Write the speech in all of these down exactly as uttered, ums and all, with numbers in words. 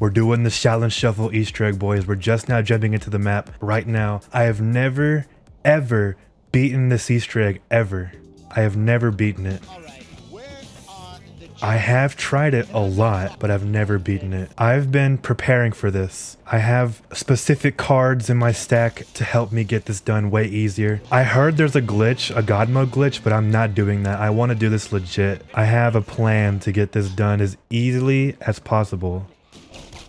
We're doing the Shaolin Shuffle Easter egg, boys. We're just now jumping into the map right now. I have never, ever beaten this Easter egg, ever. I have never beaten it. I have tried it a lot, but I've never beaten it. I've been preparing for this. I have specific cards in my stack to help me get this done way easier. I heard there's a glitch, a god mode glitch, but I'm not doing that. I want to do this legit. I have a plan to get this done as easily as possible.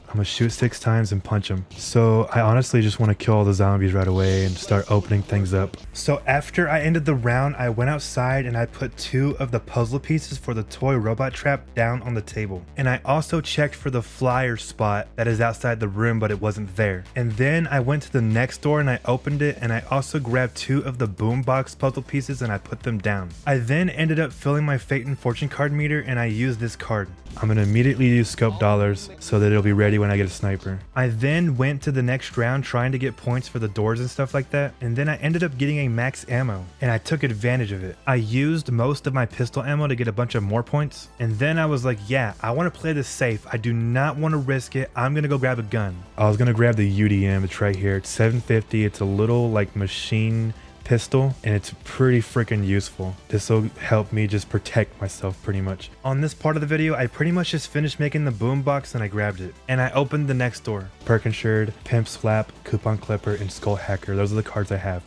I'm gonna shoot six times and punch him. So I honestly just want to kill all the zombies right away and start opening things up. So after I ended the round, I went outside and I put two of the puzzle pieces for the toy robot trap down on the table. And I also checked for the flyer spot that is outside the room, but it wasn't there. And then I went to the next door and I opened it, and I also grabbed two of the boombox puzzle pieces and I put them down. I then ended up filling my fate and fortune card meter and I used this card. I'm gonna immediately use Scope Dollars so that it'll be ready when I get a sniper. I then went to the next round trying to get points for the doors and stuff like that, and then I ended up getting a max ammo and I took advantage of it. I used most of my pistol ammo to get a bunch of more points, and then I was like, yeah, I want to play this safe. I do not want to risk it. I'm gonna go grab a gun. I was gonna grab the U D M. It's right here. It's seven fifty. It's a little like machine pistol and it's pretty freaking useful. This will help me just protect myself pretty much. On this part of the video, I pretty much just finished making the boom box and I grabbed it and I opened the next door. Perk Insured, Pimp's Flap, Coupon Clipper, and Skull Hacker. Those are the cards I have.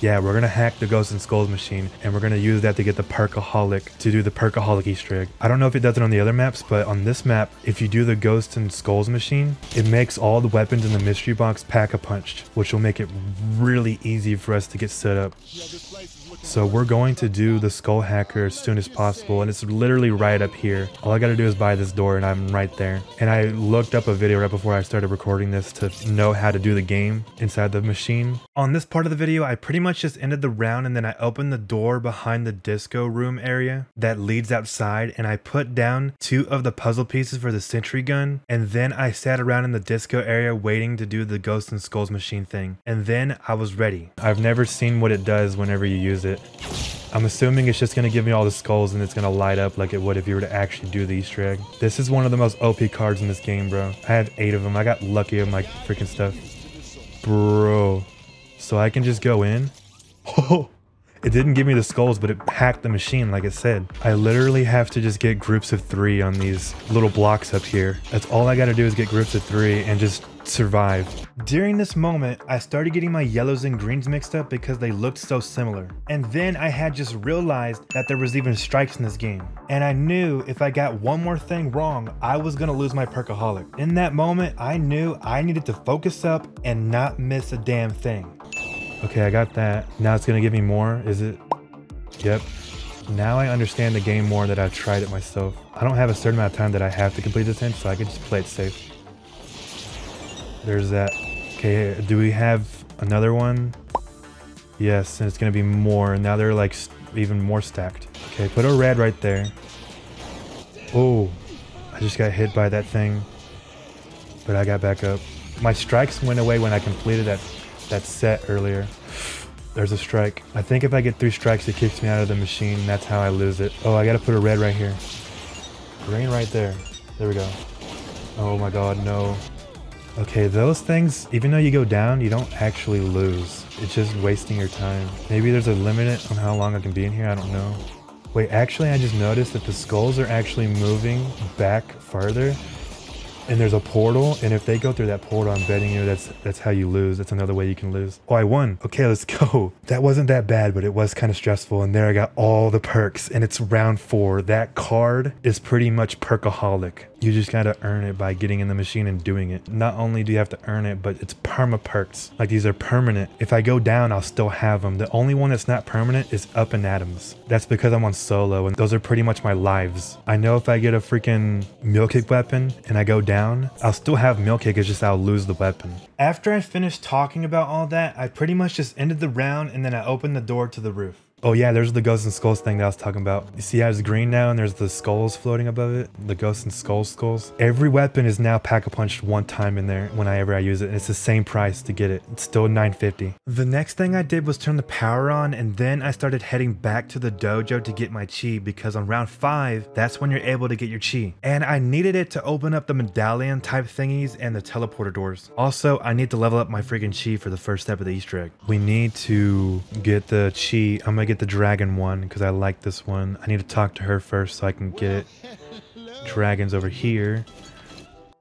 Yeah, we're gonna hack the Ghosts and Skulls machine and we're gonna use that to get the Perkaholic, to do the Perkaholic Easter egg. I don't know if it does it on the other maps, but on this map, if you do the Ghosts and Skulls machine, it makes all the weapons in the mystery box pack-a-punched, which will make it really easy for us to get set up. So we're going to do the Skull Hacker as soon as possible, and it's literally right up here. All I gotta do is buy this door and I'm right there. And I looked up a video right before I started recording this to know how to do the game inside the machine. On this part of the video, I pretty much just ended the round, and then I opened the door behind the disco room area that leads outside, and I put down two of the puzzle pieces for the sentry gun, and then I sat around in the disco area waiting to do the Ghosts and Skulls machine thing, and then I was ready. I've never seen what it does whenever you use it. I'm assuming it's just going to give me all the skulls and it's going to light up like it would if you were to actually do the Easter egg. This is one of the most O P cards in this game, bro. I have eight of them. I got lucky with my freaking stuff, bro. So I can just go in. Oh, it didn't give me the skulls, but it hacked the machine like it said. I literally have to just get groups of three on these little blocks up here. That's all I gotta do is get groups of three and just survive. During this moment, I started getting my yellows and greens mixed up because they looked so similar. And then I had just realized that there was even strikes in this game. And I knew if I got one more thing wrong, I was gonna lose my Perkaholic. In that moment, I knew I needed to focus up and not miss a damn thing. Okay, I got that. Now it's gonna give me more, is it? Yep. Now I understand the game more that I've tried it myself. I don't have a certain amount of time that I have to complete this in, so I can just play it safe. There's that. Okay, do we have another one? Yes, and it's gonna be more. Now they're like even more stacked. Okay, put a red right there. Oh, I just got hit by that thing, but I got back up. My strikes went away when I completed that that set earlier. There's a strike. I think if I get three strikes, it kicks me out of the machine. That's how I lose it. Oh, I gotta put a red right here. Green right there. There we go. Oh my God, no. Okay, those things, even though you go down, you don't actually lose. It's just wasting your time. Maybe there's a limit on how long I can be in here, I don't know. Wait, actually I just noticed that the skulls are actually moving back farther, and there's a portal, and if they go through that portal, I'm betting you that's that's how you lose. That's another way you can lose. Oh, I won. Okay, let's go. That wasn't that bad, but it was kind of stressful, and there I got all the perks, and it's round four. That card is pretty much Perkaholic. You just gotta earn it by getting in the machine and doing it. Not only do you have to earn it, but it's perma perks. Like, these are permanent. If I go down, I'll still have them. The only one that's not permanent is Up and Atoms. That's because I'm on solo, and those are pretty much my lives. I know if I get a freaking Mule Kick weapon and I go down, I'll still have Mule Kick, it's just I'll lose the weapon. After I finished talking about all that, I pretty much just ended the round, and then I opened the door to the roof. Oh yeah, there's the ghosts and skulls thing that I was talking about. You see how it's green now and there's the skulls floating above it? The ghosts and skulls skulls. Every weapon is now pack-a-punched one time in there whenever I use it, and it's the same price to get it. It's still nine fifty. The next thing I did was turn the power on, and then I started heading back to the dojo to get my chi, because on round five, that's when you're able to get your chi. And I needed it to open up the medallion type thingies and the teleporter doors. Also, I need to level up my freaking chi for the first step of the Easter egg. We need to get the chi. I'm gonna get the dragon one because I like this one. I need to talk to her first so I can get it. Dragon's over here.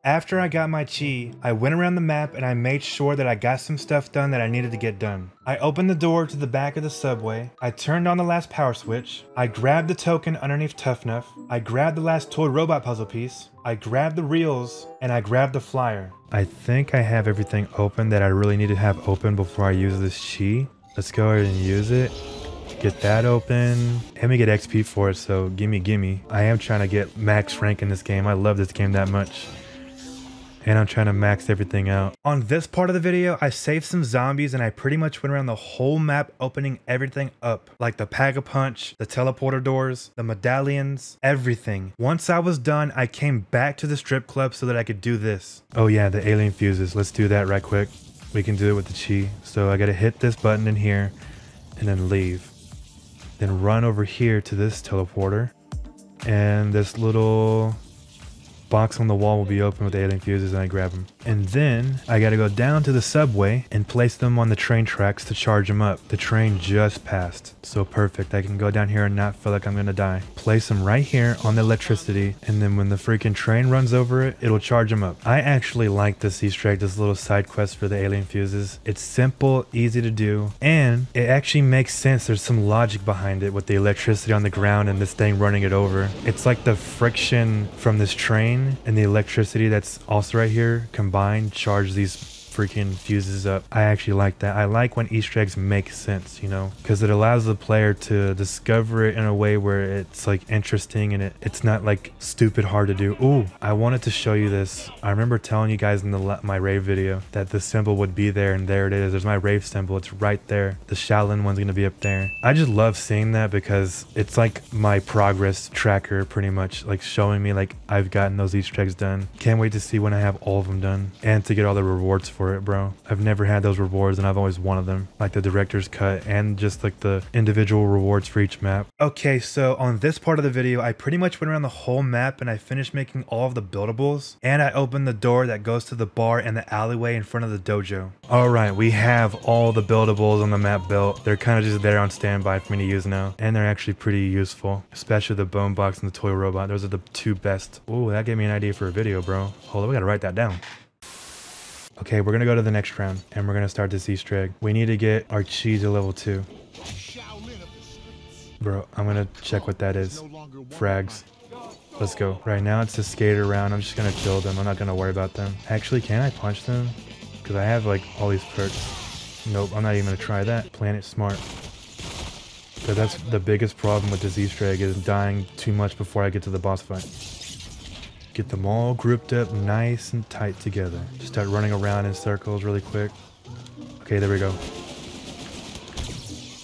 After I got my chi, I went around the map and I made sure that I got some stuff done that I needed to get done. I opened the door to the back of the subway. I turned on the last power switch. I grabbed the token underneath Tough Nuff. I grabbed the last toy robot puzzle piece. I grabbed the reels and I grabbed the flyer. I think I have everything open that I really need to have open before I use this chi. Let's go ahead and use it. Get that open. Let me get X P for it, so gimme gimme. I am trying to get max rank in this game. I love this game that much. And I'm trying to max everything out. On this part of the video, I saved some zombies and I pretty much went around the whole map opening everything up. Like the pack-a-punch, the teleporter doors, the medallions, everything. Once I was done, I came back to the strip club so that I could do this. Oh yeah, the alien fuses. Let's do that right quick. We can do it with the chi. So I gotta hit this button in here and then leave. Then run over here to this teleporter. And this little box on the wall will be open with the alien fuses, and I grab them. And then I gotta go down to the subway and place them on the train tracks to charge them up. The train just passed, so perfect. I can go down here and not feel like I'm gonna die. Place them right here on the electricity, and then when the freaking train runs over it, it'll charge them up. I actually like this Easter egg, this little side quest for the alien fuses. It's simple, easy to do, and it actually makes sense. There's some logic behind it with the electricity on the ground and this thing running it over. It's like the friction from this train and the electricity that's also right here combined charge these freaking fuses up. I actually like that. I like when Easter eggs make sense, you know, because it allows the player to discover it in a way where it's like interesting and it, it's not like stupid hard to do. Ooh, I wanted to show you this. I remember telling you guys in the my rave video that the symbol would be there, and there it is. There's my rave symbol. It's right there. The Shaolin one's gonna be up there. I just love seeing that because it's like my progress tracker, pretty much, like showing me like I've gotten those Easter eggs done. Can't wait to see when I have all of them done and to get all the rewards for it, bro. I've never had those rewards and I've always wanted them, like the director's cut and just like the individual rewards for each map. Okay, so on this part of the video, I pretty much went around the whole map and I finished making all of the buildables, and I opened the door that goes to the bar and the alleyway in front of the dojo. All right, we have all the buildables on the map built. They're kind of just there on standby for me to use now, and they're actually pretty useful, especially the bone box and the toy robot. Those are the two best. Oh, that gave me an idea for a video, bro. Hold on, we gotta write that down. Okay, we're gonna go to the next round and we're gonna start this Easter egg. We need to get our chi to level two. Bro, I'm gonna check what that is. Frags. Let's go. Right now it's a skater round. I'm just gonna kill them. I'm not gonna worry about them. Actually, can I punch them? Because I have like all these perks. Nope, I'm not even gonna try that. Planet Smart. Because that's the biggest problem with this Easter egg, is dying too much before I get to the boss fight. Get them all grouped up nice and tight together. Just start running around in circles really quick. Okay, there we go.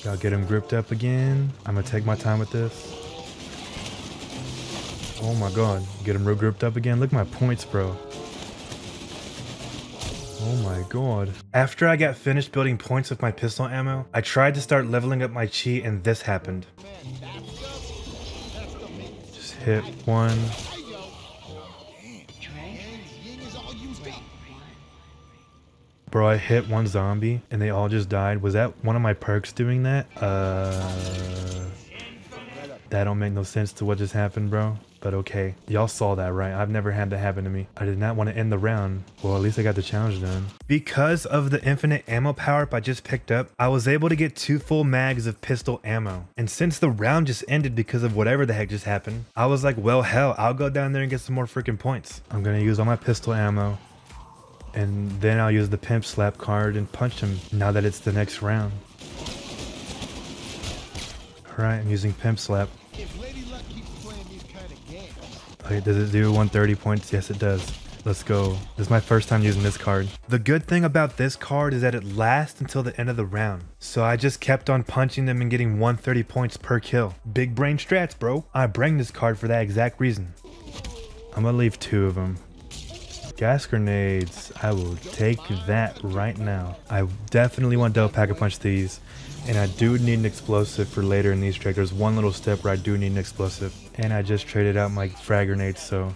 Gotta get them grouped up again. I'm gonna take my time with this. Oh my god. Get them real grouped up again. Look at my points, bro. Oh my god. After I got finished building points with my pistol ammo, I tried to start leveling up my chi, and this happened. Just hit one. Bro, I hit one zombie and they all just died. Was that one of my perks doing that? Uh, that don't make no sense to what just happened, bro. But okay, y'all saw that, right? I've never had that happen to me. I did not want to end the round. Well, at least I got the challenge done. Because of the infinite ammo power-up I just picked up, I was able to get two full mags of pistol ammo. And since the round just ended because of whatever the heck just happened, I was like, well, hell, I'll go down there and get some more freaking points. I'm gonna use all my pistol ammo, and then I'll use the Pimp's Flap card and punch him now that it's the next round. Alright, I'm using Pimp's Flap. Wait, does it do one thirty points? Yes, it does. Let's go. This is my first time using this card. The good thing about this card is that it lasts until the end of the round. So I just kept on punching them and getting one hundred thirty points per kill. Big brain strats, bro. I bring this card for that exact reason. I'm gonna leave two of them. Gas grenades. I will take that right now. I definitely want to double pack a punch these. And I do need an explosive for later in these trades. There's one little step where I do need an explosive. And I just traded out my frag grenades, so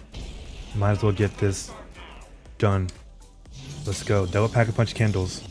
might as well get this done. Let's go. Double pack a punch Kindles.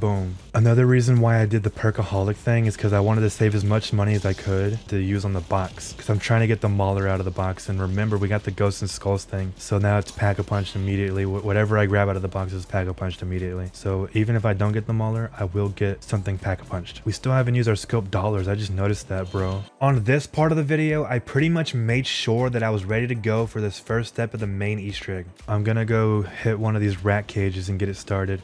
Boom. Another reason why I did the Perkaholic thing is because I wanted to save as much money as I could to use on the box, because I'm trying to get the Mauler out of the box. And remember, we got the Ghosts and Skulls thing, so now it's pack-a-punched immediately. Wh whatever I grab out of the box is pack-a-punched immediately. So even if I don't get the Mauler, I will get something pack-a-punched. We still haven't used our Scope Dollars. I just noticed that, bro. On this part of the video, I pretty much made sure that I was ready to go for this first step of the main Easter egg. I'm gonna go hit one of these rat cages and get it started.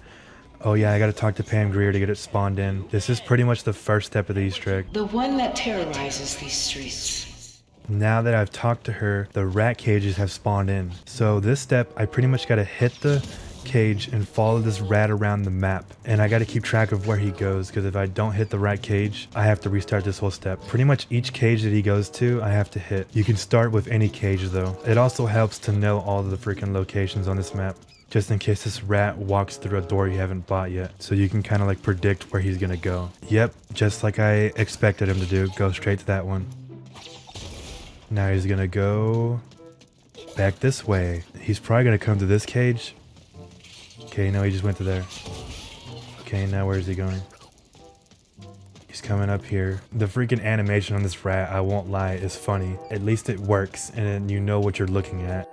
Oh yeah, I gotta talk to Pam Grier to get it spawned in. This is pretty much the first step of the Easter egg. The one that terrorizes these streets. Now that I've talked to her, the rat cages have spawned in. So this step, I pretty much gotta hit the cage and follow this rat around the map. And I gotta keep track of where he goes, because if I don't hit the rat cage, I have to restart this whole step. Pretty much each cage that he goes to, I have to hit. You can start with any cage though. It also helps to know all the freaking locations on this map, just in case this rat walks through a door you haven't bought yet. So you can kind of like predict where he's gonna go. Yep, just like I expected him to do, go straight to that one. Now he's gonna go back this way. He's probably gonna come to this cage. Okay, no, he just went to there. Okay, now where is he going? He's coming up here. The freaking animation on this rat, I won't lie, is funny. At least it works and you know what you're looking at.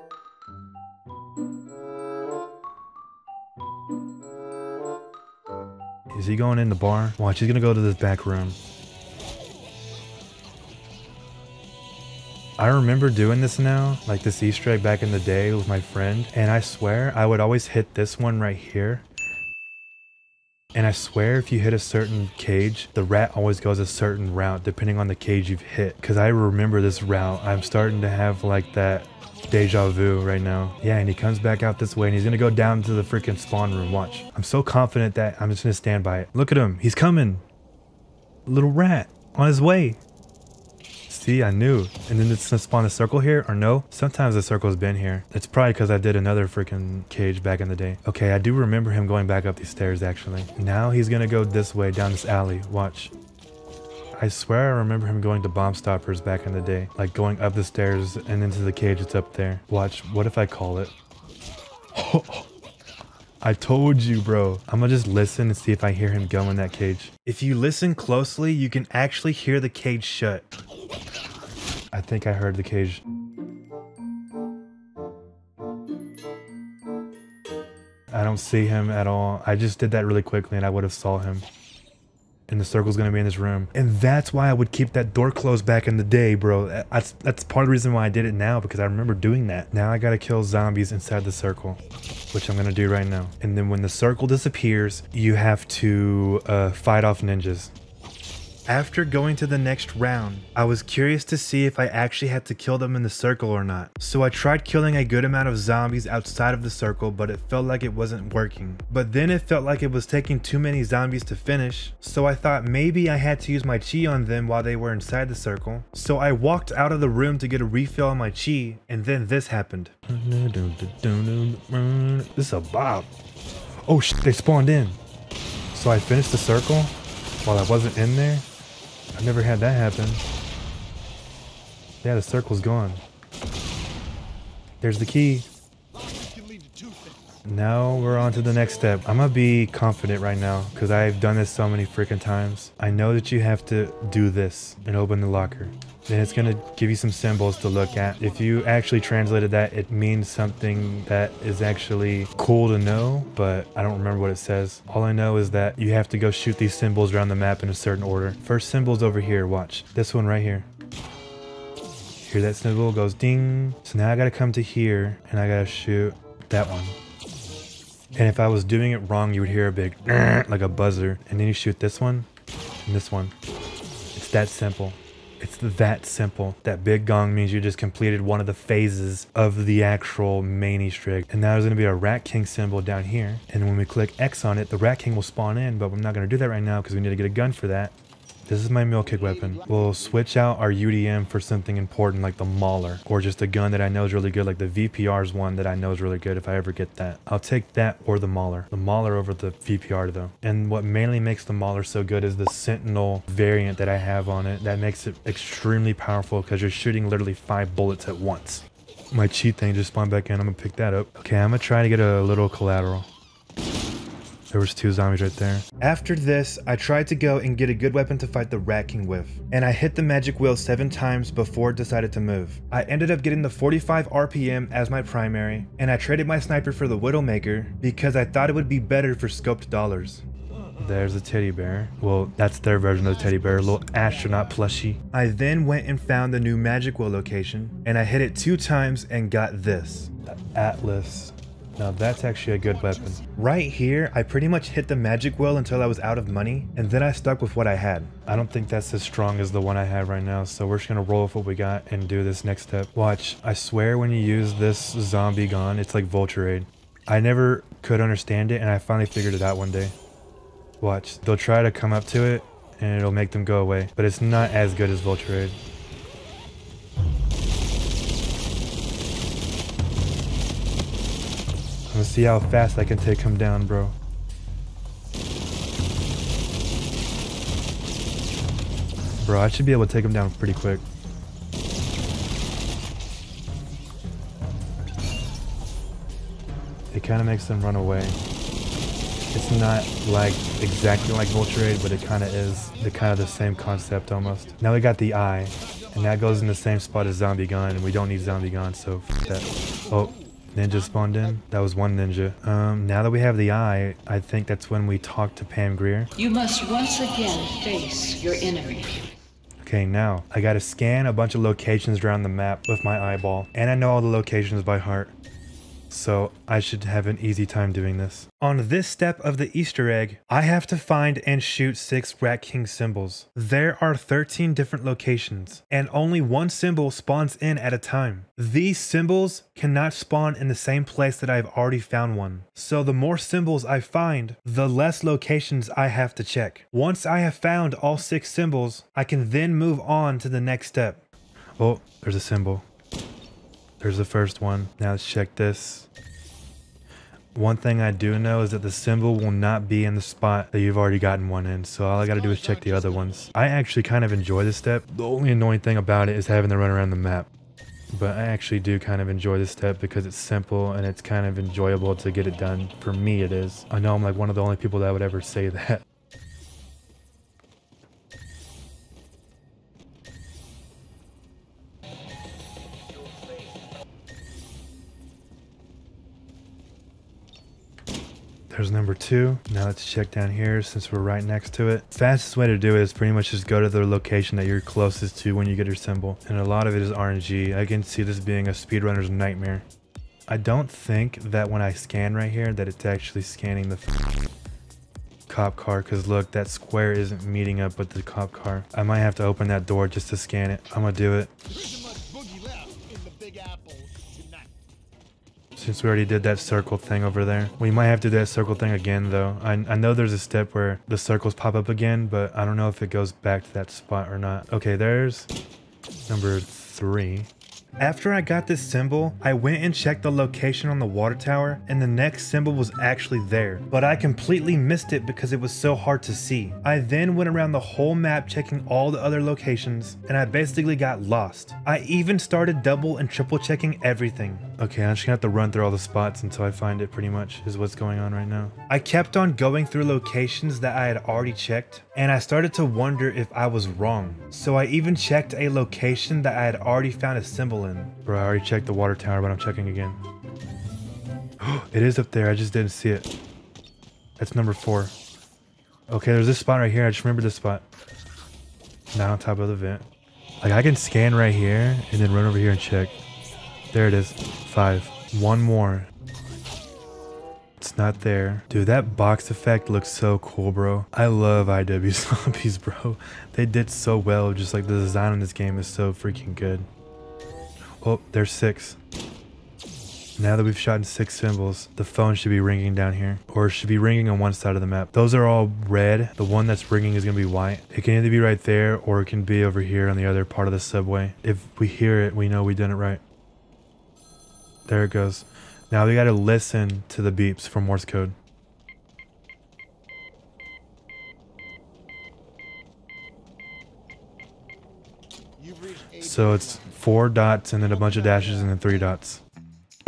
Is he going in the bar? Watch, he's gonna go to this back room. I remember doing this now, like this Easter egg back in the day with my friend, and I swear I would always hit this one right here. And I swear if you hit a certain cage, the rat always goes a certain route depending on the cage you've hit. Cause I remember this route. I'm starting to have like that deja vu right now. Yeah, and he comes back out this way and he's gonna go down to the freaking spawn room. Watch. I'm so confident that I'm just gonna stand by it. Look at him. He's coming. Little rat on his way. See, I knew. And then it's gonna spawn a circle here or no? Sometimes the circle's been here. It's probably because I did another freaking cage back in the day. Okay, I do remember him going back up these stairs actually. Now he's gonna go this way down this alley. Watch. I swear I remember him going to bomb stoppers back in the day, like going up the stairs and into the cage that's up there. Watch, what if I call it? Oh, I told you, bro. I'm gonna just listen and see if I hear him go in that cage. If you listen closely, you can actually hear the cage shut. I think I heard the cage. I don't see him at all. I just did that really quickly and I would have saw him. And the circle's gonna be in this room. And that's why I would keep that door closed back in the day, bro. That's, that's part of the reason why I did it now, because I remember doing that. Now I gotta kill zombies inside the circle, which I'm gonna do right now. And then when the circle disappears, you have to uh, fight off ninjas. After going to the next round, I was curious to see if I actually had to kill them in the circle or not. So I tried killing a good amount of zombies outside of the circle, but it felt like it wasn't working. But then it felt like it was taking too many zombies to finish. So I thought maybe I had to use my chi on them while they were inside the circle. So I walked out of the room to get a refill on my chi, and then this happened. This is a bop. Oh shit, they spawned in. So I finished the circle while I wasn't in there. I've never had that happen. Yeah, the circle's gone. There's the key. Now we're on to the next step. I'm gonna be confident right now because I've done this so many freaking times. I know that you have to do this and open the locker. Then it's gonna give you some symbols to look at. If you actually translated that, it means something that is actually cool to know, but I don't remember what it says. All I know is that you have to go shoot these symbols around the map in a certain order. First symbol's over here, watch. This one right here. Here, that symbol goes ding. So now I gotta come to here and I gotta shoot that one. And if I was doing it wrong, you would hear a big like a buzzer. And then you shoot this one and this one. It's that simple. It's that simple. That big gong means you just completed one of the phases of the actual main Easter egg. And now there's going to be a Rat King symbol down here. And when we click X on it, the Rat King will spawn in, but we're not going to do that right now because we need to get a gun for that. This is my Mule Kick weapon. We'll switch out our U D M for something important like the Mauler, or just a gun that I know is really good, like the V P R's one that I know is really good if I ever get that. I'll take that or the Mauler. The Mauler over the V P R though. And what mainly makes the Mauler so good is the Sentinel variant that I have on it. That makes it extremely powerful because you're shooting literally five bullets at once. My cheat thing just spawned back in. I'm gonna pick that up. Okay, I'm gonna try to get a little collateral. There was two zombies right there. After this, I tried to go and get a good weapon to fight the Rat King with, and I hit the magic wheel seven times before it decided to move. I ended up getting the forty-five R P M as my primary, and I traded my sniper for the Widowmaker because I thought it would be better for Scoped Dollars. There's a teddy bear. Well, that's their version of the teddy bear, a little astronaut plushie. I then went and found the new magic wheel location, and I hit it two times and got this, the Atlas. Now that's actually a good weapon. Right here, I pretty much hit the magic wheel until I was out of money, and then I stuck with what I had. I don't think that's as strong as the one I have right now, so we're just gonna roll with what we got and do this next step. Watch, I swear when you use this zombie gun, it's like Vulture Aid. I never could understand it, and I finally figured it out one day. Watch, they'll try to come up to it, and it'll make them go away, but it's not as good as Vulture Aid. Let's see how fast I can take him down, bro. Bro, I should be able to take him down pretty quick. It kind of makes them run away. It's not like exactly like Vulture Aid, but it kind of is the kind of the same concept almost. Now we got the eye, and that goes in the same spot as Zombie Gun, and we don't need Zombie Gun, so f that. Oh. Ninja spawned in. That was one ninja. Um, now that we have the eye, I think that's when we talk to Pam Grier. You must once again face your enemy. Okay, now I gotta scan a bunch of locations around the map with my eyeball, and I know all the locations by heart. So I should have an easy time doing this. On this step of the Easter egg, I have to find and shoot six Rat King symbols. There are thirteen different locations, and only one symbol spawns in at a time. These symbols cannot spawn in the same place that I've already found one. So the more symbols I find, the less locations I have to check. Once I have found all six symbols, I can then move on to the next step. Oh, there's a symbol. Here's the first one. Now let's check this. One thing I do know is that the symbol will not be in the spot that you've already gotten one in, so all I gotta do is check the other ones. I actually kind of enjoy this step. The only annoying thing about it is having to run around the map. But I actually do kind of enjoy this step because it's simple and it's kind of enjoyable to get it done. For me it is. I know I'm like one of the only people that would ever say that. There's number two. Now let's check down here since we're right next to it. Fastest way to do it is pretty much just go to the location that you're closest to when you get your symbol. And a lot of it is R N G. I can see this being a speedrunner's nightmare. I don't think that when I scan right here that it's actually scanning the f cop car, because look, that square isn't meeting up with the cop car. I might have to open that door just to scan it. I'm gonna do it. Since we already did that circle thing over there. We might have to do that circle thing again though. I, I know there's a step where the circles pop up again, but I don't know if it goes back to that spot or not. Okay, there's number three. After I got this symbol, I went and checked the location on the water tower, and the next symbol was actually there, but I completely missed it because it was so hard to see. I then went around the whole map checking all the other locations, and I basically got lost. I even started double and triple checking everything. Okay, I'm just gonna have to run through all the spots until I find it, pretty much is what's going on right now. I kept on going through locations that I had already checked, and I started to wonder if I was wrong. So I even checked a location that I had already found a symbol in. Bro, I already checked the water tower, but I'm checking again. It is up there. I just didn't see it. That's number four. Okay, there's this spot right here. I just remember this spot. Not on top of the vent. Like, I can scan right here and then run over here and check. There it is. Five. One more. It's not there. Dude, that box effect looks so cool, bro. I love I W Zombies, bro. They did so well. Just like the design in this game is so freaking good. Oh, there's six. Now that we've shot in six symbols, the phone should be ringing down here, or should be ringing on one side of the map. Those are all red. The one that's ringing is going to be white. It can either be right there, or it can be over here on the other part of the subway. If we hear it, we know we did it right. There it goes. Now we got to listen to the beeps from Morse code. So it's four dots and then a bunch of dashes and then three dots.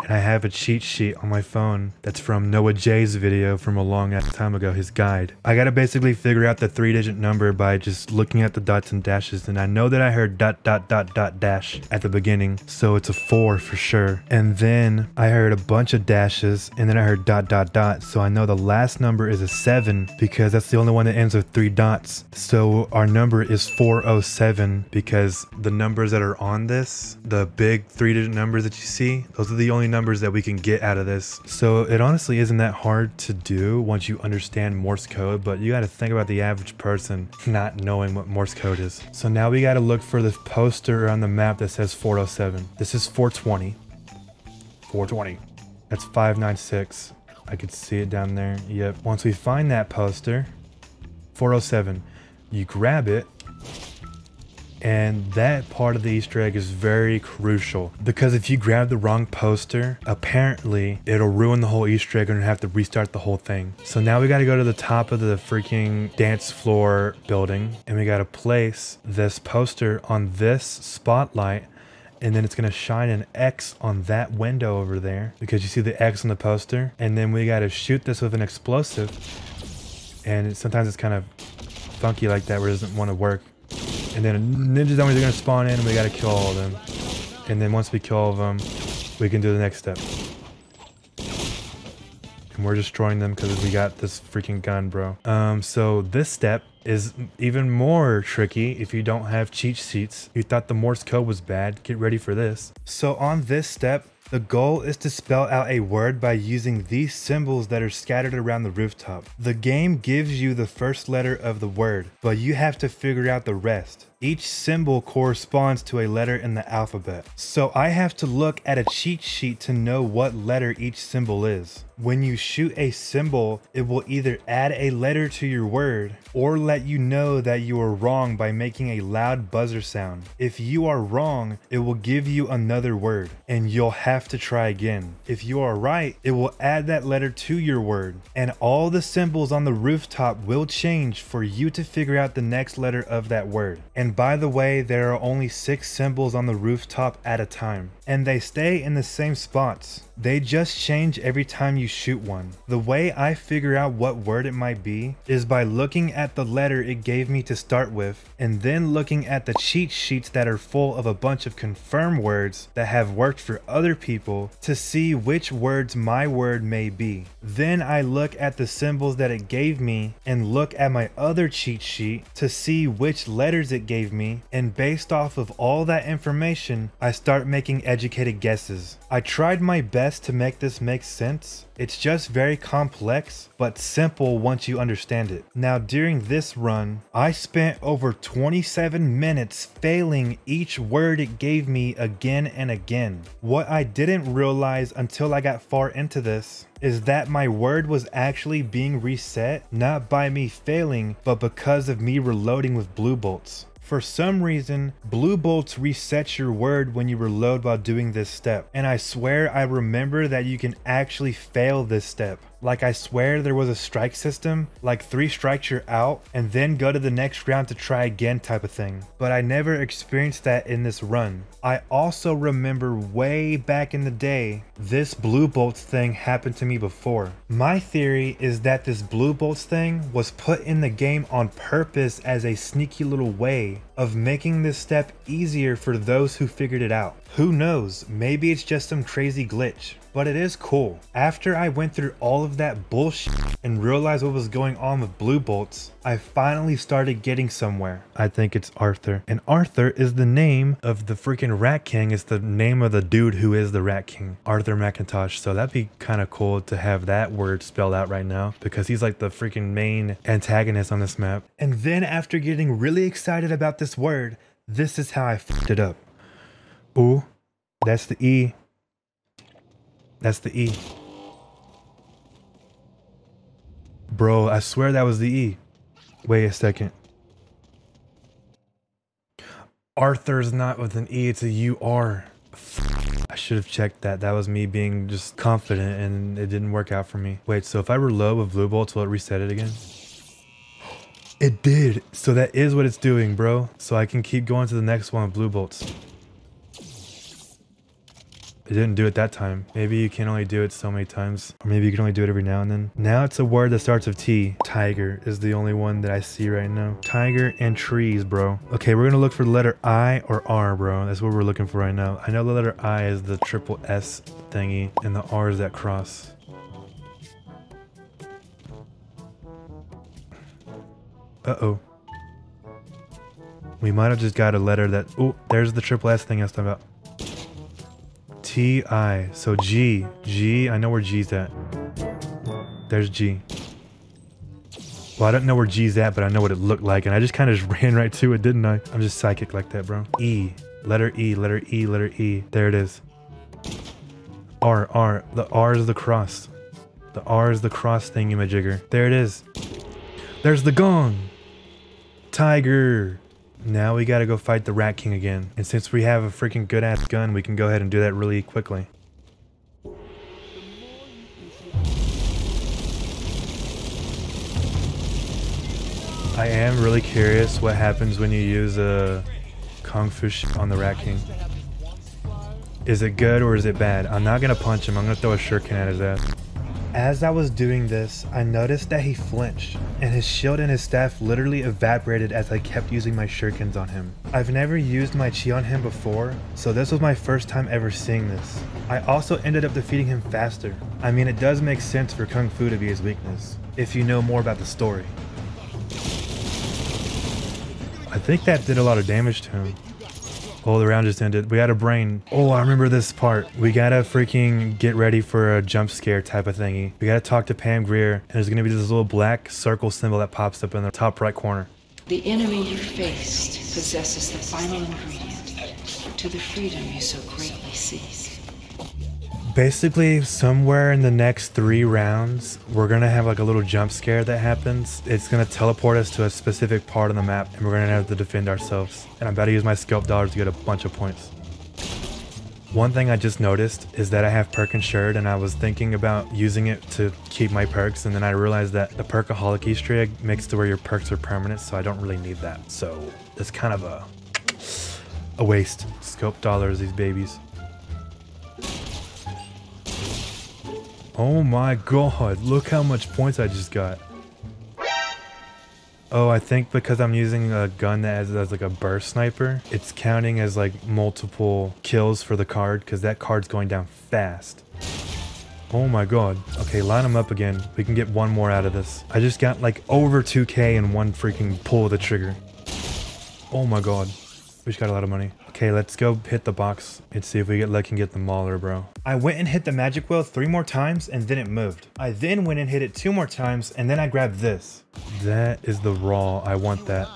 And I have a cheat sheet on my phone that's from Noah Jay's video from a long ass time ago, his guide. I gotta basically figure out the three digit number by just looking at the dots and dashes, and I know that I heard dot dot dot dot dash at the beginning, so it's a four for sure. And then I heard a bunch of dashes, and then I heard dot dot dot, so I know the last number is a seven because that's the only one that ends with three dots. So our number is four oh seven because the numbers that are on this, the big three digit numbers that you see, those are the only numbers that we can get out of this. So it honestly isn't that hard to do once you understand Morse code, but you got to think about the average person not knowing what Morse code is. So now we got to look for the poster on the map that says four oh seven. This is four twenty. four twenty. That's five ninety-six. I could see it down there. Yep. Once we find that poster, four oh seven, you grab it. And that part of the Easter egg is very crucial, because if you grab the wrong poster, apparently it'll ruin the whole Easter egg and have to restart the whole thing. So now we got to go to the top of the freaking dance floor building, and we got to place this poster on this spotlight, and then it's going to shine an X on that window over there because you see the X on the poster. And then we got to shoot this with an explosive, and it, sometimes it's kind of funky like that where it doesn't want to work. And then ninja zombies are going to spawn in, and we got to kill all of them. And then once we kill all of them, we can do the next step. And we're destroying them because we got this freaking gun, bro. Um, so this step is even more tricky if you don't have cheat sheets. You thought the Morse code was bad. Get ready for this. So on this step, the goal is to spell out a word by using these symbols that are scattered around the rooftop. The game gives you the first letter of the word, but you have to figure out the rest. Each symbol corresponds to a letter in the alphabet. So I have to look at a cheat sheet to know what letter each symbol is. When you shoot a symbol, it will either add a letter to your word or let you know that you are wrong by making a loud buzzer sound. If you are wrong, it will give you another word and you'll have Have to try again. If you are right, it will add that letter to your word, and all the symbols on the rooftop will change for you to figure out the next letter of that word. And by the way, there are only six symbols on the rooftop at a time, and they stay in the same spots. They just change every time you shoot one. The way I figure out what word it might be is by looking at the letter it gave me to start with, and then looking at the cheat sheets that are full of a bunch of confirmed words that have worked for other people to see which words my word may be. Then I look at the symbols that it gave me and look at my other cheat sheet to see which letters it gave me, and based off of all that information, I start making educated guesses. I tried my best to make this make sense. It's just very complex, but simple once you understand it. Now during this run, I spent over twenty-seven minutes failing each word it gave me again and again. What I didn't realize until I got far into this is that my word was actually being reset, not by me failing, but because of me reloading with blue bolts. For some reason, blue bolts reset your word when you reload while doing this step. And I swear I remember that you can actually fail this step. Like I swear there was a strike system, like three strikes you're out, and then go to the next round to try again type of thing. But I never experienced that in this run. I also remember way back in the day, this blue bolts thing happened to me before. My theory is that this blue bolts thing was put in the game on purpose as a sneaky little way of making this step easier for those who figured it out. Who knows, maybe it's just some crazy glitch. but it is cool. After I went through all of that bullshit and realized what was going on with blue bolts, I finally started getting somewhere. I think it's Arthur. And Arthur is the name of the freaking Rat King. It's the name of the dude who is the Rat King, Arthur McIntosh. So that'd be kind of cool to have that word spelled out right now, because he's like the freaking main antagonist on this map. And then after getting really excited about this word, this is how I fucked it up. Ooh, that's the E. That's the E. Bro, I swear that was the E. Wait a second. Arthur's not with an E, it's a U R. I should have checked that. That was me being just confident and it didn't work out for me. Wait, so if I reload with blue bolts, will it reset it again? It did. So that is what it's doing, bro. So I can keep going to the next one with blue bolts. It didn't do it that time. Maybe you can only do it so many times, or maybe you can only do it every now and then. Now it's a word that starts with T. Tiger is the only one that I see right now. Tiger and trees, bro. Okay, we're gonna look for the letter I or R, bro. That's what we're looking for right now. I know the letter I is the triple S thingy, and the R is that cross. Uh-oh. We might have just got a letter that... Oh, there's the triple S thing I was talking about. T I, so G, G, I know where G's at. There's G. Well, I don't know where G's at, but I know what it looked like, and I just kind of ran right to it, didn't I? I'm just psychic like that, bro. E, letter E, letter E, letter E. There it is. R, R, the R is the cross. The R is the cross thingy-majigger. There it is. There's the gong. Tiger. Now we gotta go fight the Rat King again. And since we have a freaking good ass gun, we can go ahead and do that really quickly. I am really curious what happens when you use a Kung Fu sh on the Rat King. Is it good or is it bad? I'm not gonna punch him, I'm gonna throw a shuriken at his ass. As I was doing this, I noticed that he flinched, and his shield and his staff literally evaporated as I kept using my shurikens on him. I've never used my chi on him before, so this was my first time ever seeing this. I also ended up defeating him faster. I mean, it does make sense for Kung Fu to be his weakness, if you know more about the story. I think that did a lot of damage to him. Oh, the round just ended. We had a brain. Oh, I remember this part. We gotta freaking get ready for a jump scare type of thingy. We gotta talk to Pam Grier, and there's gonna be this little black circle symbol that pops up in the top right corner. The enemy you faced possesses the final ingredient to the freedom you so greatly seek. Basically, somewhere in the next three rounds, we're gonna have like a little jump scare that happens. It's gonna teleport us to a specific part of the map, and we're gonna have to defend ourselves. And I'm about to use my Scope Dollars to get a bunch of points. One thing I just noticed is that I have Perk Insured, and I was thinking about using it to keep my perks, and then I realized that the Perkaholic Easter egg makes to where your perks are permanent, so I don't really need that. So it's kind of a, a waste. Scope Dollars, these babies. Oh my god, look how much points I just got. Oh, I think because I'm using a gun that has, has like a burst sniper, it's counting as like multiple kills for the card, because that card's going down fast. Oh my god. Okay, line them up again. We can get one more out of this. I just got like over two K in one freaking pull of the trigger. Oh my god. We just got a lot of money. Okay, let's go hit the box and see if we get lucky and get the Mauler, bro. I went and hit the magic wheel three more times and then it moved. I then went and hit it two more times and then I grabbed this. That is the raw. I want that.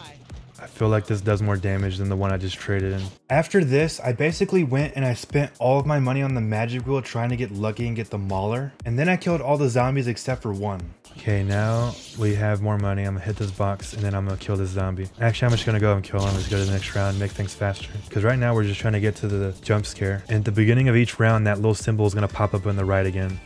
I feel like this does more damage than the one I just traded in. After this, I basically went and I spent all of my money on the magic wheel trying to get lucky and get the Mauler. And then I killed all the zombies except for one. Okay, now we have more money. I'm gonna hit this box and then I'm gonna kill this zombie. Actually, I'm just gonna go and kill him. Let's go to the next round, make things faster. Because right now we're just trying to get to the jump scare. And at the beginning of each round, that little symbol is gonna pop up on the right again.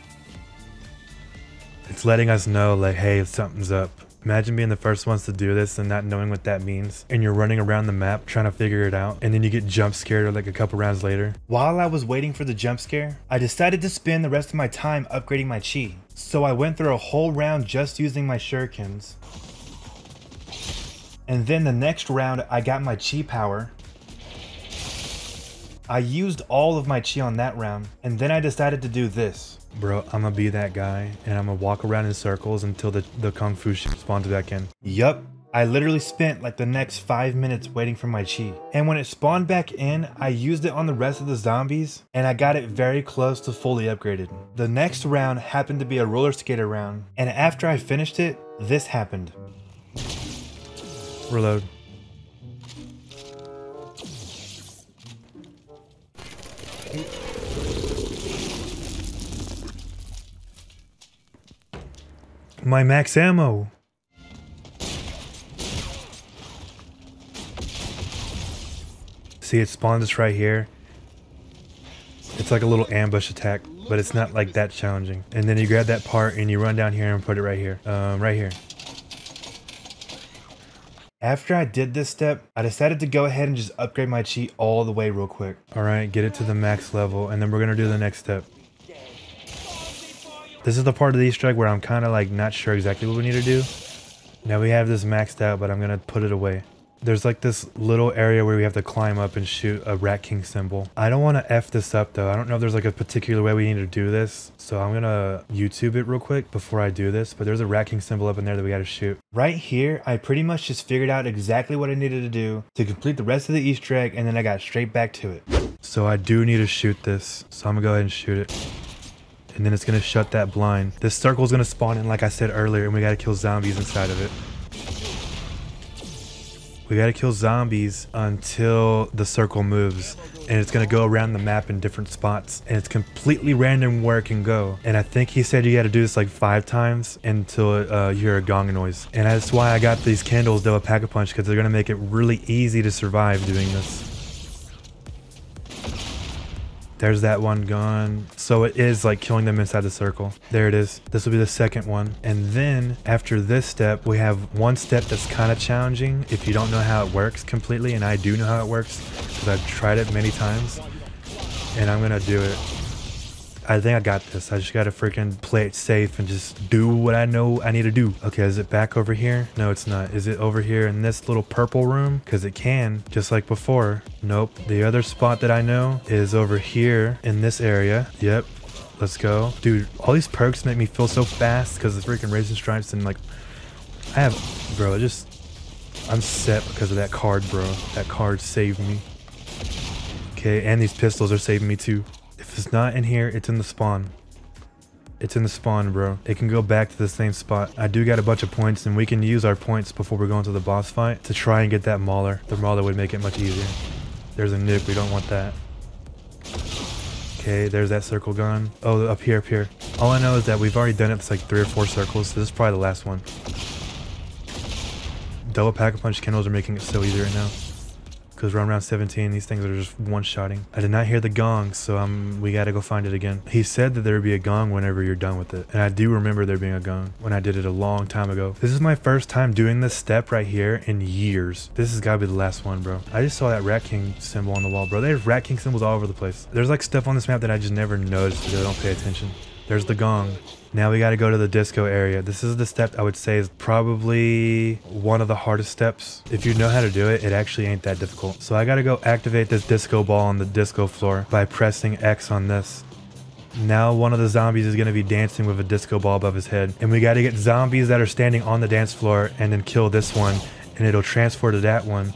It's letting us know like, hey, something's up. Imagine being the first ones to do this and not knowing what that means. And you're running around the map trying to figure it out. And then you get jump scared like a couple rounds later. While I was waiting for the jump scare, I decided to spend the rest of my time upgrading my chi. So I went through a whole round just using my shurikens. And then the next round, I got my chi power. I used all of my chi on that round, and then I decided to do this. Bro, I'm gonna be that guy, and I'm gonna walk around in circles until the, the kung fu shit spawns back in. Yup. I literally spent like the next five minutes waiting for my chi. And when it spawned back in, I used it on the rest of the zombies and I got it very close to fully upgraded. The next round happened to be a roller skater round. And after I finished it, this happened. Reload. My max ammo. See, it spawned us right here. It's like a little ambush attack, but it's not like that challenging. And then you grab that part and you run down here and put it right here. Um, right here. After I did this step, I decided to go ahead and just upgrade my chi all the way real quick. All right, get it to the max level, and then we're gonna do the next step. This is the part of the Easter egg where I'm kind of like not sure exactly what we need to do. Now we have this maxed out, but I'm gonna put it away. There's like this little area where we have to climb up and shoot a Rat King symbol. I don't want to F this up though. I don't know if there's like a particular way we need to do this. So I'm going to YouTube it real quick before I do this. But there's a Rat King symbol up in there that we got to shoot. Right here, I pretty much just figured out exactly what I needed to do to complete the rest of the Easter egg. And then I got straight back to it. So I do need to shoot this. So I'm going to go ahead and shoot it. And then it's going to shut that blind. This circle is going to spawn in like I said earlier. And we got to kill zombies inside of it. We gotta kill zombies until the circle moves, and it's gonna go around the map in different spots, and it's completely random where it can go. And I think he said you gotta do this like five times until uh, you hear a gong noise. And that's why I got these Kindles that will pack a punch, because they're gonna make it really easy to survive doing this. There's that one gone. So it is like killing them inside the circle. There it is. This will be the second one. And then after this step, we have one step that's kind of challenging if you don't know how it works completely. And I do know how it works because I've tried it many times, and I'm going to do it. I think I got this. I just got to freaking play it safe and just do what I know I need to do. Okay, is it back over here? No, it's not. Is it over here in this little purple room? Because it can, just like before. Nope. The other spot that I know is over here in this area. Yep. Let's go. Dude, all these perks make me feel so fast because the freaking Racing Stripes and like... I have... Bro, I just... I'm set because of that card, bro. That card saved me. Okay, and these pistols are saving me too. If it's not in here, it's in the spawn. It's in the spawn, bro. It can go back to the same spot. I do got a bunch of points, and we can use our points before we're going to the boss fight to try and get that Mauler. The Mauler would make it much easier. There's a nuke. We don't want that. Okay, there's that circle gun. Oh, up here, up here. All I know is that we've already done it. It's like three or four circles, so this is probably the last one. Double pack-a-punch Kindles are making it so easy right now. Because we're on round seventeen, these things are just one-shotting. I did not hear the gong, so um, we gotta go find it again. He said that there would be a gong whenever you're done with it. And I do remember there being a gong when I did it a long time ago. This is my first time doing this step right here in years. This has gotta be the last one, bro. I just saw that Rat King symbol on the wall, bro. There's Rat King symbols all over the place. There's like stuff on this map that I just never noticed because I don't pay attention. There's the gong. Now we gotta go to the disco area. This is the step I would say is probably one of the hardest steps. If you know how to do it, it actually ain't that difficult. So I gotta go activate this disco ball on the disco floor by pressing X on this. Now one of the zombies is gonna be dancing with a disco ball above his head. And we gotta get zombies that are standing on the dance floor and then kill this one, and it'll transfer to that one.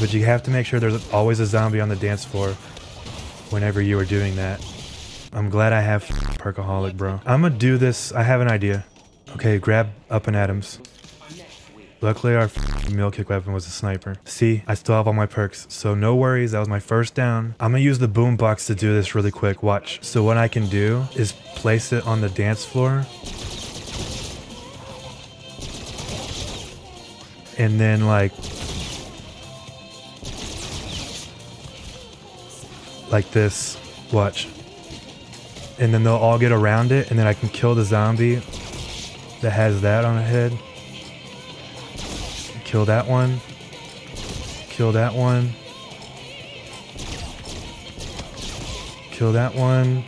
But you have to make sure there's always a zombie on the dance floor whenever you are doing that. I'm glad I have Perkaholic, bro. I'm gonna do this. I have an idea. Okay, grab up and Adams. Luckily, our Mule Kick weapon was a sniper. See, I still have all my perks, so no worries. That was my first down. I'm gonna use the boombox to do this really quick. Watch. So what I can do is place it on the dance floor. And then like... Like this. Watch. And then they'll all get around it, and then I can kill the zombie that has that on her head. Kill that one. Kill that one. Kill that one.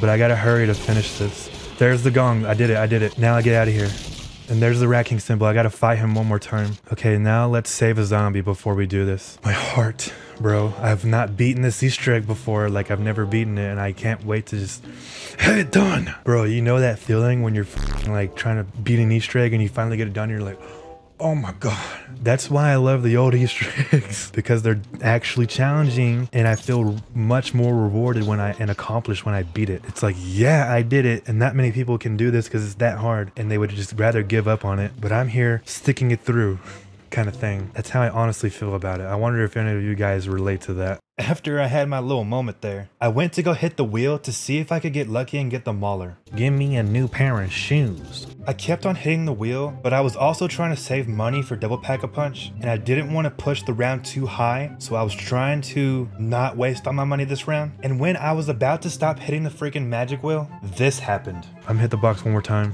But I gotta hurry to finish this. There's the gong. I did it. I did it. Now I get out of here. And there's the Rat King symbol. I gotta fight him one more turn. Okay, now let's save a zombie before we do this. My heart, bro. I've not beaten this Easter egg before. Like, I've never beaten it, and I can't wait to just have it done. Bro, you know that feeling when you're like trying to beat an Easter egg and you finally get it done, you're like, oh my God. That's why I love the old Easter eggs, because they're actually challenging and I feel much more rewarded when I and accomplished when I beat it. It's like, yeah, I did it. And not many people can do this because it's that hard and they would just rather give up on it. But I'm here sticking it through kind of thing. That's how I honestly feel about it. I wonder if any of you guys relate to that. After I had my little moment there, I went to go hit the wheel to see if I could get lucky and get the Mauler. Give me a new pair of shoes. I kept on hitting the wheel, but I was also trying to save money for double pack a punch, and I didn't want to push the round too high, so I was trying to not waste all my money this round. And when I was about to stop hitting the freaking magic wheel, this happened. I'm hit the box one more time,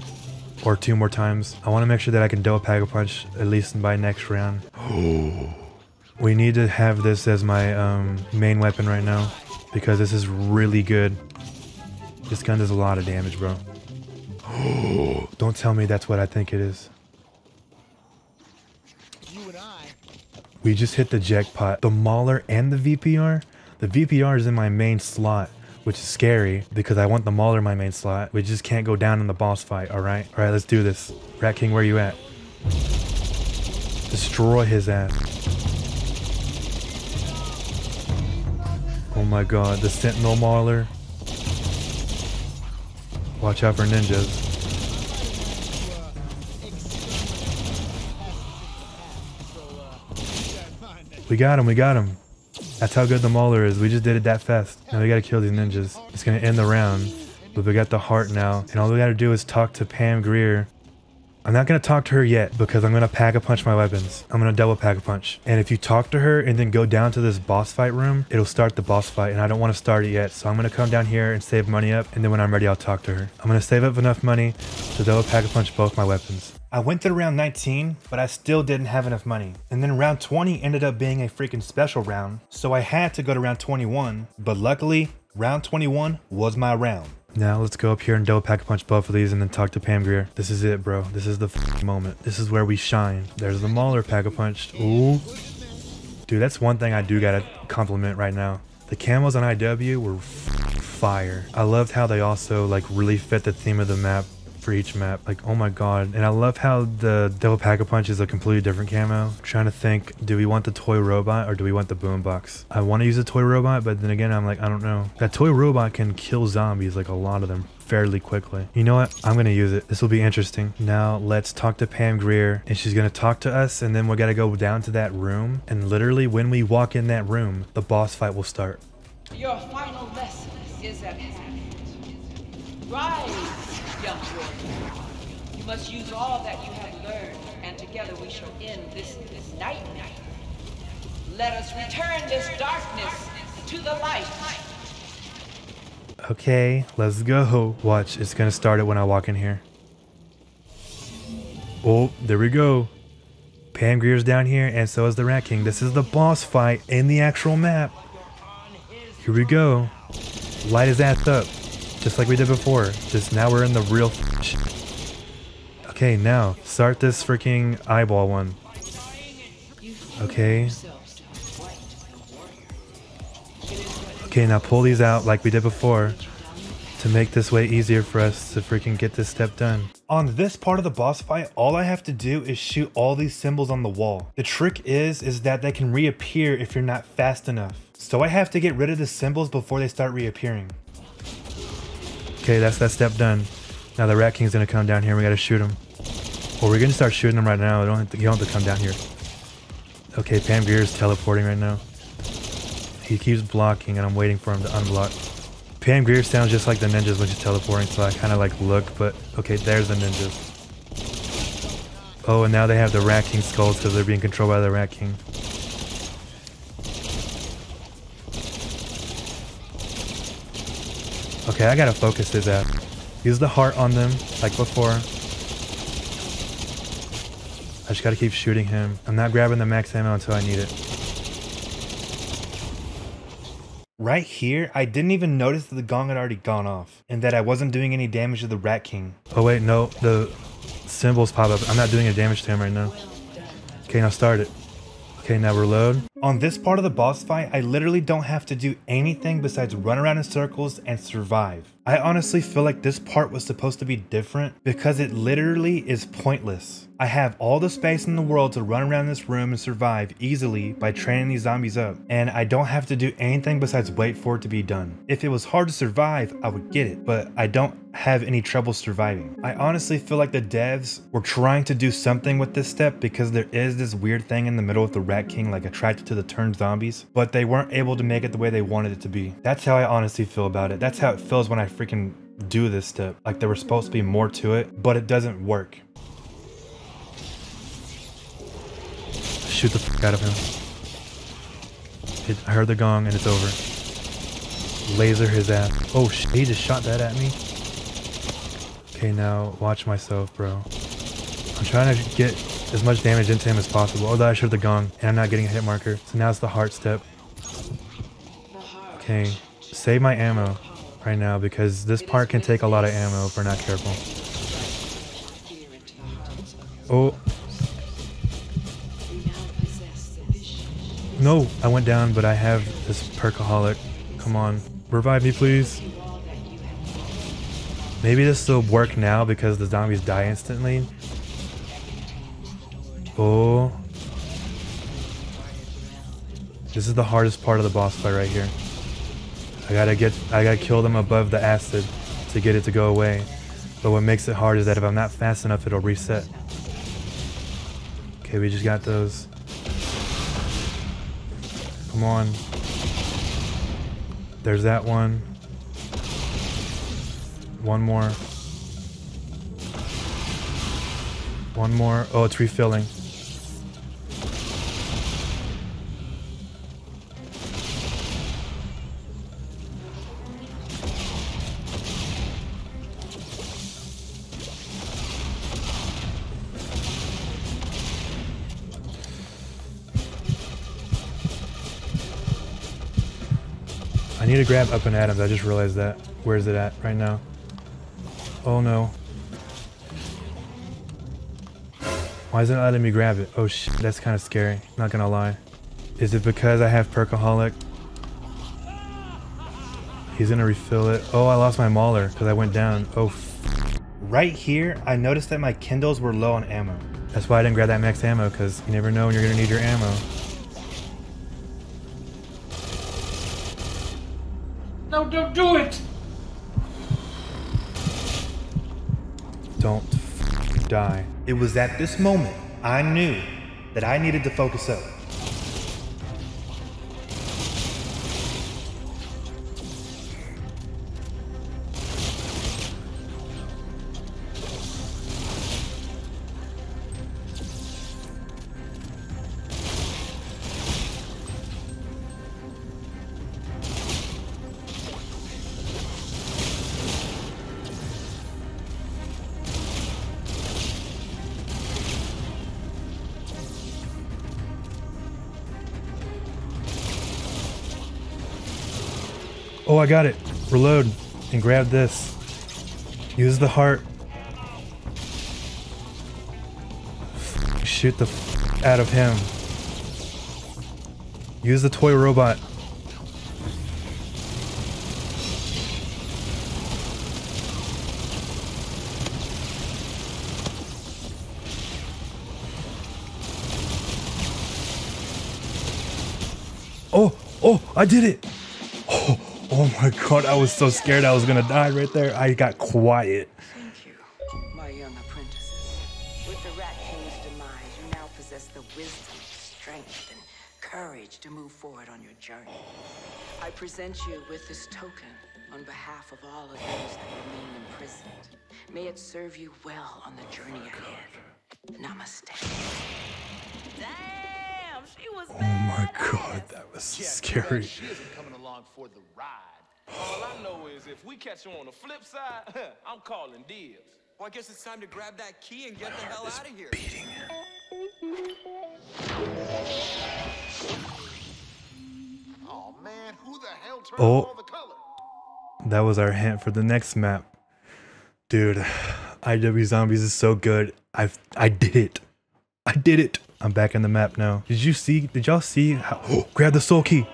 or two more times. I want to make sure that I can double pack a punch at least by next round. We need to have this as my um, main weapon right now, because this is really good. This gun does a lot of damage, bro. Don't tell me that's what I think it is. You and I. We just hit the jackpot. The Mauler and the V P R? The V P R is in my main slot, which is scary because I want the Mauler in my main slot. We just can't go down in the boss fight, all right? All right, let's do this. Rat King, where you at? Destroy his ass. Oh my God, the Sentinel Mauler. Watch out for ninjas. We got him, we got him. That's how good the Mauler is. We just did it that fast. Now we gotta kill these ninjas. It's gonna end the round, but we got the heart now. And all we gotta do is talk to Pam Grier. I'm not gonna talk to her yet because I'm gonna pack a punch my weapons. I'm gonna double pack a punch. And if you talk to her and then go down to this boss fight room, it'll start the boss fight, and I don't wanna start it yet. So I'm gonna come down here and save money up, and then when I'm ready, I'll talk to her. I'm gonna save up enough money to double pack a punch both my weapons. I went to round nineteen, but I still didn't have enough money. And then round twenty ended up being a freaking special round. So I had to go to round twenty-one, but luckily round twenty-one was my round. Now let's go up here and double pack a punch both of these and then talk to Pam Grier. This is it, bro. This is the f***ing moment. This is where we shine. There's the Mauler pack a punch. Ooh. Dude, that's one thing I do gotta compliment right now. The camos on I W were f***ing fire. I loved how they also like really fit the theme of the map for each map. Like, oh my God. And I love how the double pack a punch is a completely different camo. I'm trying to think, do we want the toy robot or do we want the boombox? I want to use the toy robot, but then again, I'm like, I don't know. That toy robot can kill zombies, like a lot of them, fairly quickly. You know what? I'm gonna use it. This will be interesting. Now let's talk to Pam Grier, and she's gonna talk to us, and then we gotta go down to that room. And literally, when we walk in that room, the boss fight will start. Your final lesson is at hand. Rise! Young warrior, you must use all that you have learned, and together we shall end this, this nightmare. Let us return this darkness to the light. Okay, let's go. Watch, it's gonna start it when I walk in here. Oh, there we go. Pam Grier's down here, and so is the Rat King. This is the boss fight in the actual map. Here we go. Light his ass up. Just like we did before, just now we're in the real shit. Okay, now start this freaking eyeball one. Okay. Okay, now pull these out like we did before to make this way easier for us to freaking get this step done. On this part of the boss fight, all I have to do is shoot all these symbols on the wall. The trick is, is that they can reappear if you're not fast enough. So I have to get rid of the symbols before they start reappearing. Okay, that's that step done. Now the Rat King's gonna come down here. We gotta shoot him. Well, we're gonna start shooting him right now. You don't have to, you don't have to come down here. Okay, Pam Grier's teleporting right now. He keeps blocking, and I'm waiting for him to unblock. Pam Grier sounds just like the ninjas when she's teleporting, so I kind of like look, but okay, there's the ninjas. Oh, and now they have the Rat King skulls because they're being controlled by the Rat King. Okay, I gotta focus his app. Use the heart on them, like before. I just gotta keep shooting him. I'm not grabbing the max ammo until I need it. Right here, I didn't even notice that the gong had already gone off, and that I wasn't doing any damage to the Rat King. Oh wait, no, the symbols pop up. I'm not doing any damage to him right now. Okay, now start it. Okay, now reload. On this part of the boss fight, I literally don't have to do anything besides run around in circles and survive. I honestly feel like this part was supposed to be different because it literally is pointless. I have all the space in the world to run around this room and survive easily by training these zombies up, and I don't have to do anything besides wait for it to be done. If it was hard to survive, I would get it, but I don't have any trouble surviving. I honestly feel like the devs were trying to do something with this step because there is this weird thing in the middle with the Rat King like attracted to the turned zombies, but they weren't able to make it the way they wanted it to be. That's how I honestly feel about it. That's how it feels when I freaking do this step. Like there was supposed to be more to it, but it doesn't work. Shoot the fuck out of him. It, I heard the gong and it's over. Laser his ass. Oh shit, he just shot that at me. Okay, now watch myself, bro. I'm trying to get as much damage into him as possible. Although I should have the gong and I'm not getting a hit marker. So now it's the heart step. Okay, save my ammo right now because this part can take a lot of ammo if we're not careful. Oh. No, I went down, but I have this Perkaholic. Come on, revive me please. Maybe this will work now because the zombies die instantly. Oh. This is the hardest part of the boss fight right here. I gotta get, I gotta kill them above the acid to get it to go away. But what makes it hard is that if I'm not fast enough, it'll reset. Okay, we just got those. Come on. There's that one. One more. One more. Oh, it's refilling. I need to grab Up and Adams. I just realized that. Where is it at right now? Oh no. Why isn't it letting me grab it? Oh shit, that's kind of scary. Not gonna lie. Is it because I have Perkaholic? He's gonna refill it. Oh, I lost my Mauler because I went down. Oh f. Right here, I noticed that my Kindles were low on ammo. That's why I didn't grab that max ammo, because you never know when you're gonna need your ammo. No, don't do it! Don't f die. It was at this moment I knew that I needed to focus up. Oh, I got it. Reload and grab this. Use the heart. Shoot the f out of him. Use the toy robot. Oh, oh, I did it. Oh. Oh my god, I was so scared I was gonna die right there. I got quiet. Thank you, my young apprentices. With the Rat King's demise, you now possess the wisdom, strength, and courage to move forward on your journey. I present you with this token on behalf of all of those that remain imprisoned. May it serve you well on the journey ahead. Namaste. Damn, she was bad. Oh my god, that was scary. For the ride. All I know is if we catch you on the flip side, I'm calling dibs. Well, I guess it's time to grab that key and get the hell out of here. Beating oh man, who the hell turned all the color? That was our hint for the next map. Dude, I W Zombies is so good. I've, I did it. I did it. I'm back in the map now. Did you see, did y'all see how, oh, grab the soul key.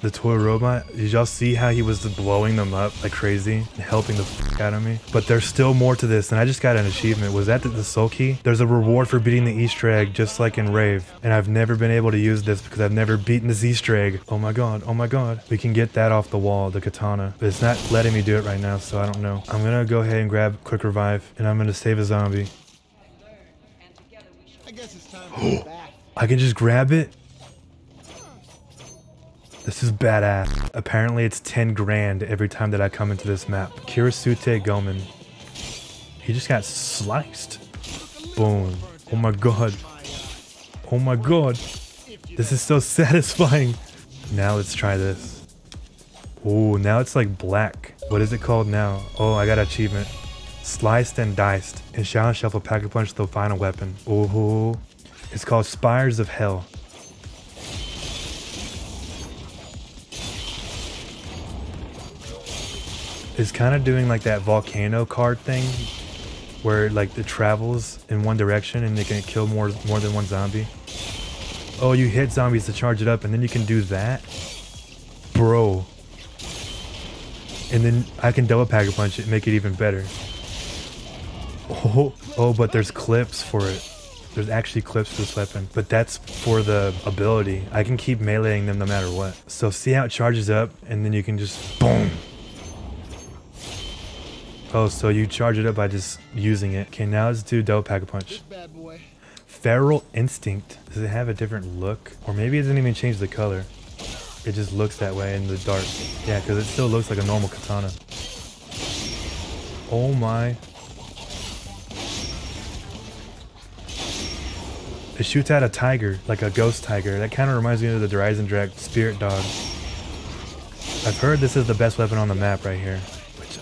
The toy robot, did y'all see how he was blowing them up like crazy and helping the f out of me? But there's still more to this, and I just got an achievement. Was that the, the soul key? There's a reward for beating the Easter egg, just like in Rave, and I've never been able to use this because I've never beaten this Easter egg. Oh my god, oh my god. We can get that off the wall, the katana, but it's not letting me do it right now, so I don't know. I'm gonna go ahead and grab Quick Revive, and I'm gonna save a zombie. I guess it's time for the bath. I can just grab it? This is badass. Apparently it's ten grand every time that I come into this map. Kirisute Gomen. He just got sliced. Boom. Oh my god. Oh my god. This is so satisfying. Now let's try this. Oh, now it's like black. What is it called now? Oh, I got an achievement. Sliced and diced. And Shaolin Shuffle Pack a Punch the final weapon. Oh, it's called Spires of Hell. It's kind of doing like that volcano card thing where like it travels in one direction and it can kill more more than one zombie. Oh, you hit zombies to charge it up and then you can do that, bro. And then I can double pack a punch it and make it even better. Oh, oh, but there's clips for it. There's actually clips for this weapon, but that's for the ability. I can keep meleeing them no matter what. So see how it charges up and then you can just boom. Oh, so you charge it up by just using it. Okay, now let's do double pack a punch. Bad boy. Feral Instinct. Does it have a different look? Or maybe it doesn't even change the color. It just looks that way in the dark. Yeah, because it still looks like a normal katana. Oh my. It shoots out a tiger, like a ghost tiger. That kind of reminds me of the Driesendrag spirit dog. I've heard this is the best weapon on the map right here.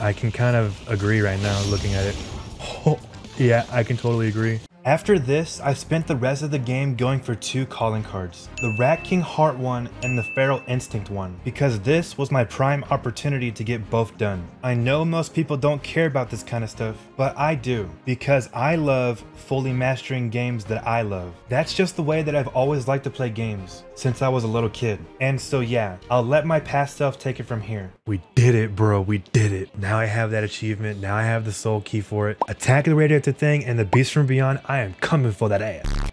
I can kind of agree right now looking at it. Oh, yeah, I can totally agree. After this, I spent the rest of the game going for two calling cards, the Rat King Heart one and the Feral Instinct one, because this was my prime opportunity to get both done. I know most people don't care about this kind of stuff, but I do, because I love fully mastering games that I love. That's just the way that I've always liked to play games since I was a little kid. And so yeah, I'll let my past self take it from here. We did it, bro, we did it. Now I have that achievement, now I have the soul key for it. Attack of the Radioactive Thing and the Beast from Beyond, I I am coming for that ass.